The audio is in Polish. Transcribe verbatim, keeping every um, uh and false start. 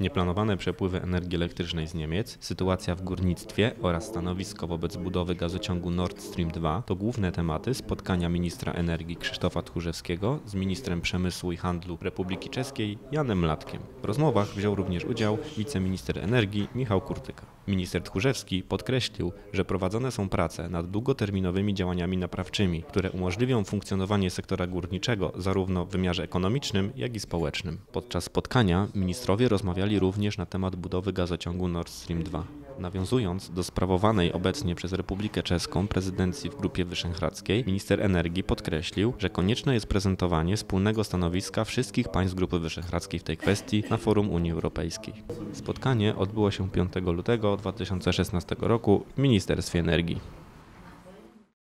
Nieplanowane przepływy energii elektrycznej z Niemiec, sytuacja w górnictwie oraz stanowisko wobec budowy gazociągu Nord Stream dwa to główne tematy spotkania ministra energii Krzysztofa Tchórzewskiego z ministrem przemysłu i handlu Republiki Czeskiej Janem Latkiem. W rozmowach wziął również udział wiceminister energii Michał Kurtyka. Minister Tchórzewski podkreślił, że prowadzone są prace nad długoterminowymi działaniami naprawczymi, które umożliwią funkcjonowanie sektora górniczego zarówno w wymiarze ekonomicznym, jak i społecznym. Podczas spotkania ministrowie rozmawiali również na temat budowy gazociągu Nord Stream dwa. Nawiązując do sprawowanej obecnie przez Republikę Czeską prezydencji w Grupie Wyszehradzkiej, minister energii podkreślił, że konieczne jest prezentowanie wspólnego stanowiska wszystkich państw Grupy Wyszehradzkiej w tej kwestii na forum Unii Europejskiej. Spotkanie odbyło się piątego lutego dwa tysiące szesnastego roku w Ministerstwie Energii.